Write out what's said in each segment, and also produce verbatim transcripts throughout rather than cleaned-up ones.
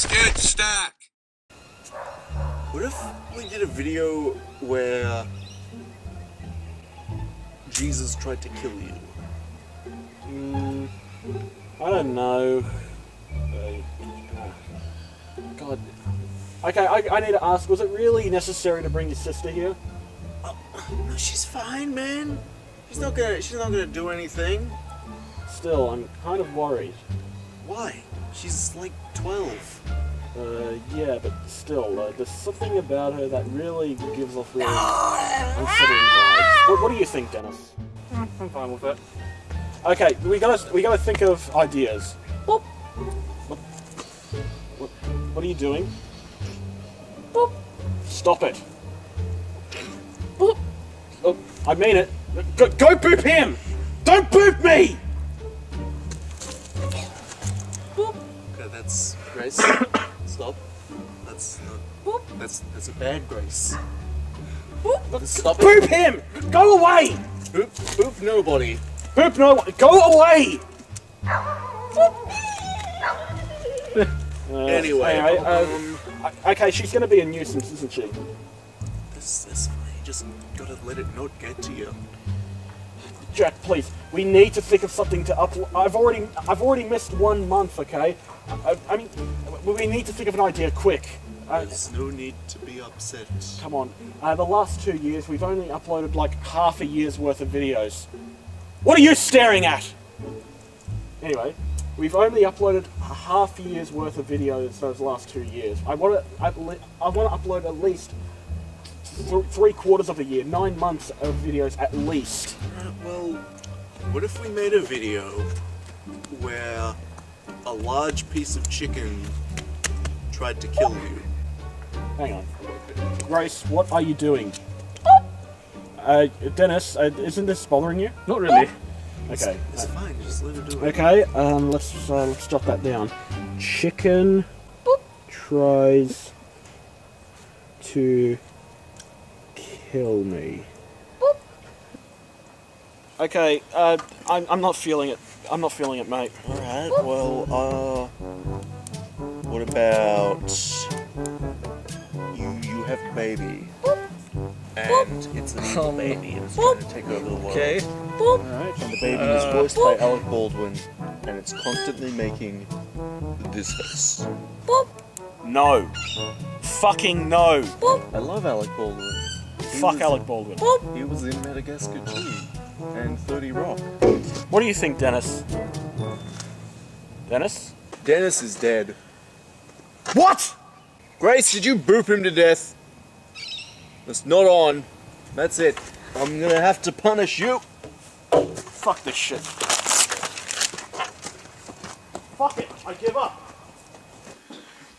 sketch stack. What if we did a video where Jesus tried to kill you? Mm, I don't know. God. Okay, I, I need to ask, was it really necessary to bring your sister here? Oh, no, she's fine, man. She's not gonna. She's not gonna do anything. Still, I'm kind of worried. Why? She's like twelve. Uh, yeah, but still, uh, there's something about her that really gives off really unsettling vibes. What, what do you think, Dennis? Mm, I'm fine with it. Okay, we gotta we gotta think of ideas. Boop. What, what, what are you doing? Boop. Stop it. Boop. Oh, I mean it. Go, go boop him! Don't boop me! Boop. Okay, that's Grace. Stop. That's not. Boop. That's that's a bad Grace. Boop. Stop. Boop it. Him! Go away! Boop. Boop nobody. Boop no one. Go away! uh, anyway. anyway um, um, okay, she's gonna be a nuisance, isn't she? This this I just gotta let it not get to you. Jack, please. We need to think of something to upload. I've already, I've already missed one month. Okay, I, I mean, we need to think of an idea quick. Uh, There's no need to be upset. Come on. Uh, the last two years, we've only uploaded like half a year's worth of videos. What are you staring at? Anyway, we've only uploaded a half a year's worth of videos those last two years. I want to, I, I want to upload at least th three quarters of a year, nine months of videos at least. Well, what if we made a video where a large piece of chicken tried to kill you? Hang on. Grace, what are you doing? Uh, Dennis, uh, isn't this bothering you? Not really. Okay. It's, it's fine, just let her do it. Okay, um, let's, uh, let's jot that down. Chicken tries to kill me. Okay, uh, I'm, I'm not feeling it. I'm not feeling it, mate. Alright, well, uh, what about you, you have a baby, and it's an evil baby, and it's trying to take over the world. Okay. Alright, and the baby uh, is voiced by Alec Baldwin, and it's constantly making this face. No. Fucking no. I love Alec Baldwin. He Fuck Alec Baldwin. He was in Madagascar too. And thirty rock. What do you think, Dennis? Dennis? Dennis is dead. What?! Grace, did you boop him to death? That's not on. That's it. I'm gonna have to punish you. Fuck this shit. Fuck it. I give up.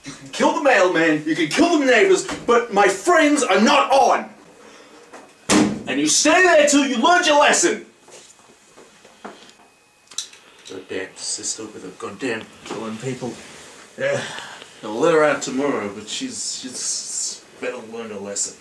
You can kill the mailman, you can kill the neighbors, but my friends are not on! And you stay there till you learned your lesson! Goddamn sister with her goddamn killing people. Yeah. I'll let her out tomorrow, but she's she's better learn her lesson.